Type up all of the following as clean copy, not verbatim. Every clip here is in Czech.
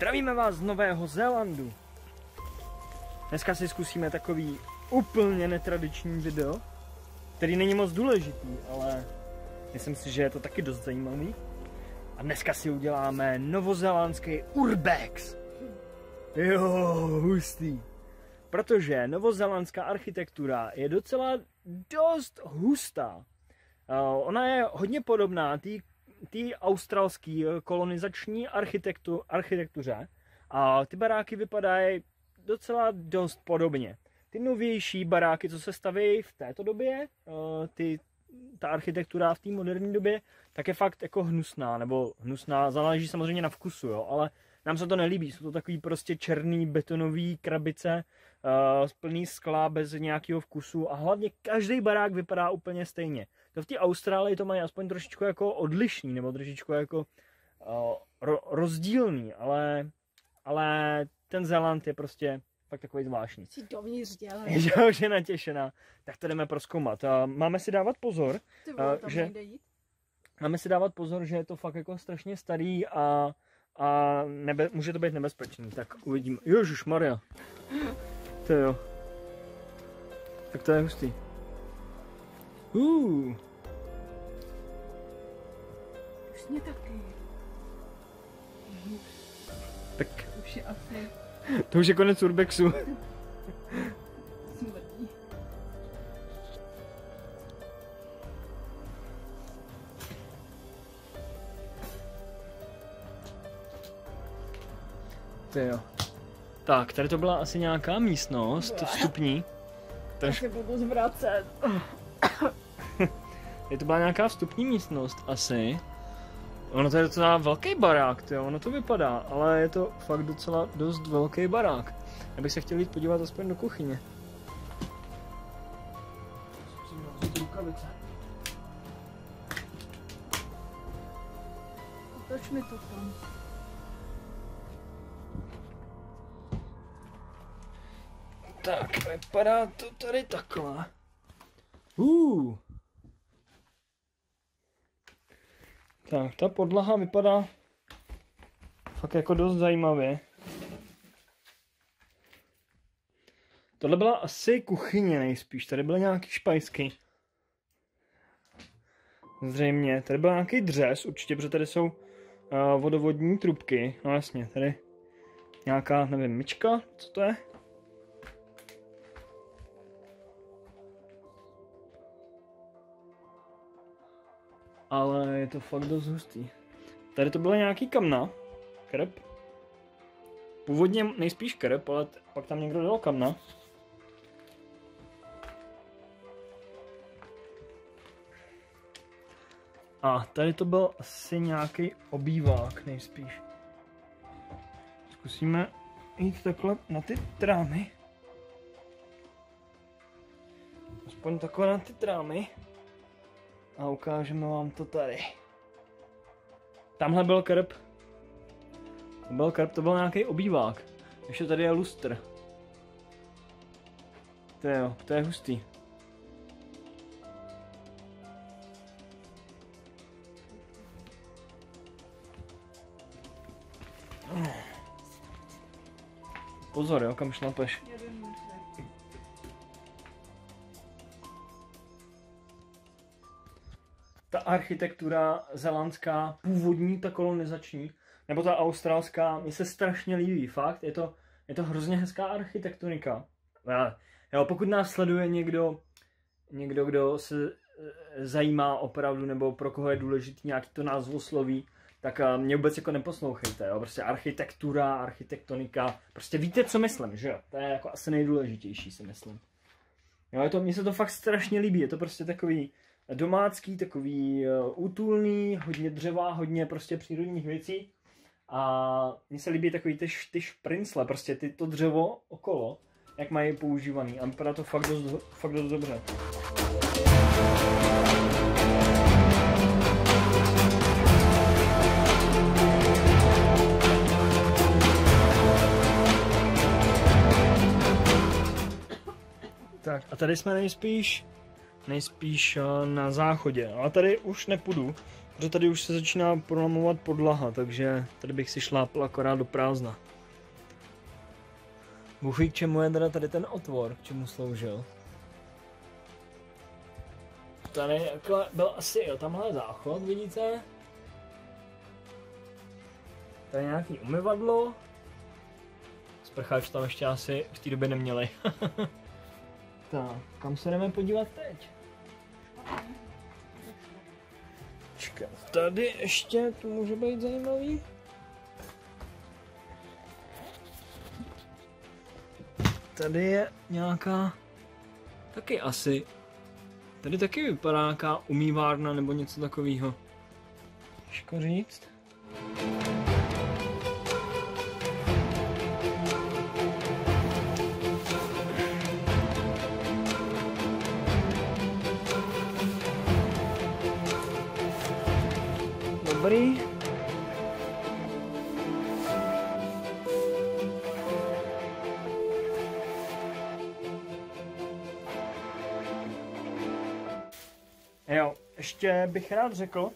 Zdravíme vás z Nového Zélandu. Dneska si zkusíme takový úplně netradiční video, který není moc důležitý, ale myslím si, že je to taky dost zajímavý. A dneska si uděláme novozélandský urbex. Jo, hustý. Protože novozélandská architektura je docela dost hustá. Ona je hodně podobná té australské kolonizační architektuře a ty baráky vypadají docela dost podobně. Ty novější baráky, co se staví v této době, ta architektura v té moderní době, tak je fakt jako hnusná, nebo hnusná, záleží samozřejmě na vkusu, jo, ale nám se to nelíbí, jsou to takový prostě černý betonový krabice plný skla bez nějakého vkusu a hlavně každý barák vypadá úplně stejně. To v té Austrálii to mají aspoň trošičku jako odlišný, nebo trošičku jako rozdílný, ale ten Zéland je prostě fakt takový zvláštní. Si dovnitř dělají. Jo, že natěšená. Tak to jdeme prozkoumat. Máme si dávat pozor, že je to fakt jako strašně starý a může to být nebezpečný, tak uvidíme. Ježišmarja. To jo. Tak to je hustý. Už mě taky. Tak. Už je asi. To už je konec urbexu. Smrdí. Jo. Tak, tady to byla asi nějaká místnost vstupní. Tak se budu zvracet. Tady to byla nějaká vstupní místnost asi. Ono to je docela velký barák, tyjo, ono to vypadá, ale je to fakt docela dost velký barák. Já bych se chtěl jít podívat aspoň do kuchyně. Otoč mi to tam. Tak, vypadá to tady takhle. Tak, ta podlaha vypadá fakt jako dost zajímavě. Tohle byla asi kuchyně nejspíš, tady byly nějaký špajsky. Zřejmě, tady byl nějaký dřez určitě, protože tady jsou vodovodní trubky. No jasně, tady nějaká, nevím, myčka, co to je? Ale je to fakt dost hustý. Tady to byla nějaký kamna. Krb. Původně nejspíš krb, ale pak tam někdo dal kamna. A tady to byl asi nějaký obývák nejspíš. Zkusíme jít takhle na ty trámy. Aspoň takhle na ty trámy. A ukážeme vám to tady. Tamhle byl krb. To byl krb, to byl nějaký obývák. Ještě tady je lustr. To je hustý. Pozor, jo, kam šlapeš. Ta architektura zélandská, původní, ta kolonizační, nebo ta australská, mi se strašně líbí, fakt, je to hrozně hezká architektonika. Jo, pokud nás sleduje někdo, kdo se zajímá opravdu, nebo pro koho je důležitý nějaký to názvosloví, tak mě vůbec jako neposlouchejte, jo, prostě architektura, architektonika, prostě víte, co myslím, že jo, to je jako asi nejdůležitější, si myslím. Jo, mně se to fakt strašně líbí, je to prostě takový domácký, takový útulný, hodně dřeva, hodně prostě přírodních věcí. A mně se líbí takový ty šprincle, prostě to dřevo okolo, jak mají používaný. A vypadá to fakt dost dobře. Tak a tady jsme nejspíš na záchodě, ale tady už nepůjdu, Protože tady už se začíná prolamovat podlaha, takže tady bych si šlápl akorát do prázdna. Bůh ví, k čemu je teda tady ten otvor, k čemu sloužil. Tady byl asi, jo, tamhle záchod, vidíte? Tady nějaký umyvadlo. Sprcháč tam ještě asi v té době neměli. Tak, kam se jdeme podívat teď? Čekám, tady ještě, to může být zajímavý. Tady je nějaká, taky asi, tady taky vypadá nějaká umývárna nebo něco takového. Těžko říct. Dobrý. Jo, ještě bych rád řekl,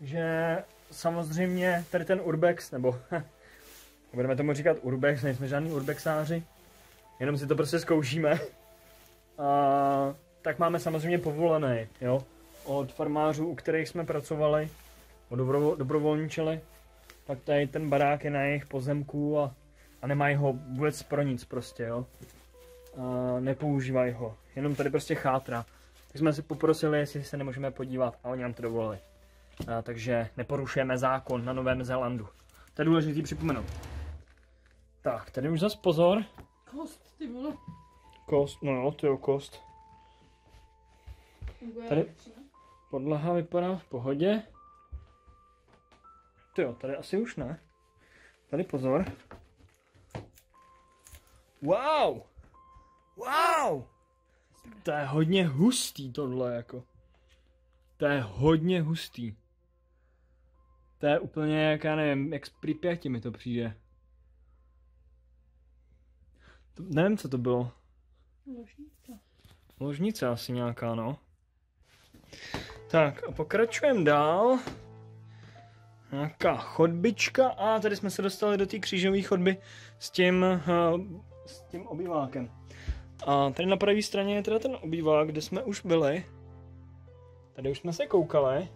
že samozřejmě tady ten Urbex, nebo budeme tomu říkat Urbex, nejsme žádný urbexáři, jenom si to prostě zkoušíme, tak máme samozřejmě povolené, jo, od farmářů, u kterých jsme pracovali, dobrovolničili, tak tady ten barák je na jejich pozemku a nemají ho vůbec pro nic prostě, jo, nepoužívají ho, jenom tady prostě chátra. Tak jsme si poprosili, jestli se nemůžeme podívat a oni nám to dovolili. Takže neporušujeme zákon na Novém Zélandu. To je důležitý připomenout. Tak, tady už zas pozor. Kost, ty vole. Kost, no jo, to je kost. Tady podlaha vypadá v pohodě. To jo, tady asi už ne. Tady pozor. Wow! Wow! To je hodně hustý tohle jako. To je hodně hustý. To je úplně jak, já nevím, jak z Pripjati mi to přijde. To, nevím, co to bylo. Ložnice. Ložnice asi nějaká, no. Tak a pokračujeme dál. Nějaká chodbička a tady jsme se dostali do té křížové chodby s tím obývákem. A tady na pravé straně je teda ten obývák, kde jsme už byli. Tady už jsme se koukali.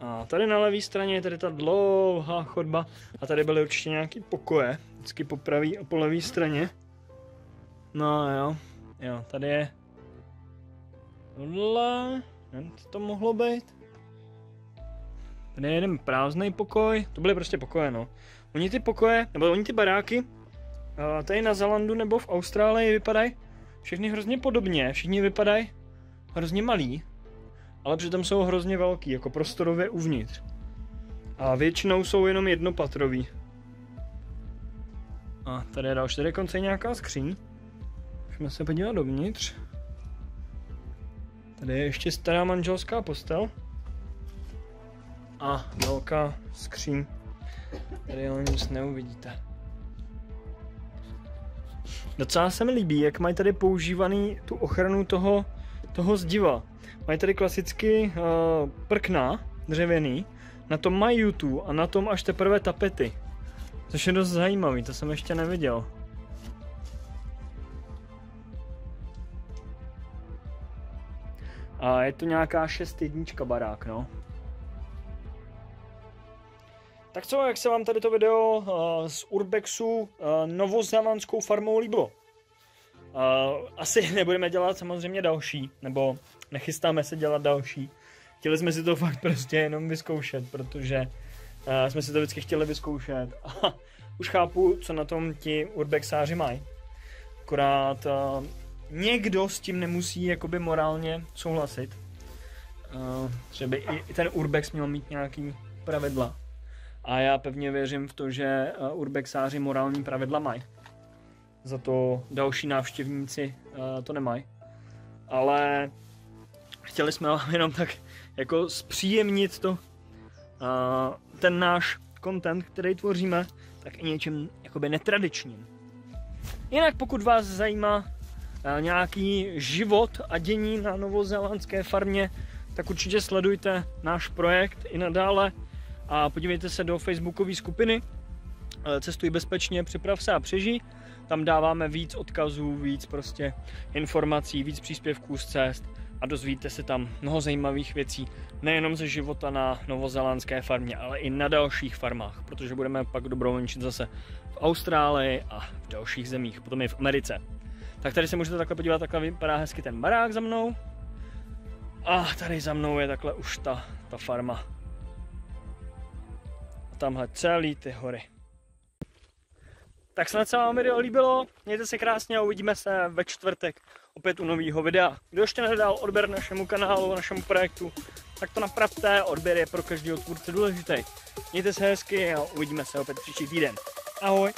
A tady na levé straně je tady ta dlouhá chodba. A tady byly určitě nějaký pokoje. Vždycky po pravý a po levé straně. No jo. Jo, tady je... Tohle... Nevím, co to mohlo být. Tady je jeden prázdný pokoj. To byly prostě pokoje, no. Oni ty pokoje, nebo oni ty baráky, tady na Zélandu nebo v Austrálii vypadají všechny hrozně podobně, všichni vypadají hrozně malí, ale přitom jsou hrozně velký, jako prostorově uvnitř. A většinou jsou jenom jednopatrový. A tady je další, tady je konce nějaká skříň. Můžeme se podívat dovnitř. Tady je ještě stará manželská postel. A velká skříň. Tady ale nic neuvidíte. Docela se mi líbí, jak mají tady používaný tu ochranu toho zdiva. Mají tady klasicky prkna dřevěný, na tom mají jutu a na tom až teprve tapety. Což je dost zajímavý, to jsem ještě neviděl. A je to nějaká 6-1 barák, no. Tak co, jak se vám tady to video z Urbexu novozélandskou farmou líbilo? Asi nebudeme dělat samozřejmě další, nebo nechystáme se dělat další. Chtěli jsme si to fakt prostě jenom vyzkoušet, protože jsme si to vždycky chtěli vyzkoušet. A už chápu, co na tom ti urbexáři mají. Akorát někdo s tím nemusí jakoby morálně souhlasit. Třeba i ten Urbex měl mít nějaký pravidla. A já pevně věřím v to, že urbexáři morální pravidla mají. Za to další návštěvníci to nemají. Ale chtěli jsme jenom tak jako zpříjemnit to, ten náš content, který tvoříme, tak i něčím jakoby netradičním. Jinak pokud vás zajímá nějaký život a dění na novozélandské farmě, tak určitě sledujte náš projekt i nadále a podívejte se do facebookové skupiny Cestuj bezpečně, připrav se a přežij. Tam dáváme víc odkazů, víc prostě informací, víc příspěvků z cest a dozvíte se tam mnoho zajímavých věcí, nejenom ze života na novozélandské farmě, ale i na dalších farmách, protože budeme pak dobrovolničit zase v Austrálii a v dalších zemích, potom i v Americe. Tak tady se můžete takhle podívat, takhle vypadá hezky ten barák za mnou. A tady za mnou je takhle už ta farma. A tamhle celý ty hory. Tak snad se vám video líbilo, mějte se krásně a uvidíme se ve čtvrtek opět u nového videa. Kdo ještě nedal odběr našemu kanálu, našemu projektu, tak to napravte, odběr je pro každého tvůrce důležitý. Mějte se hezky a uvidíme se opět příští týden. Ahoj!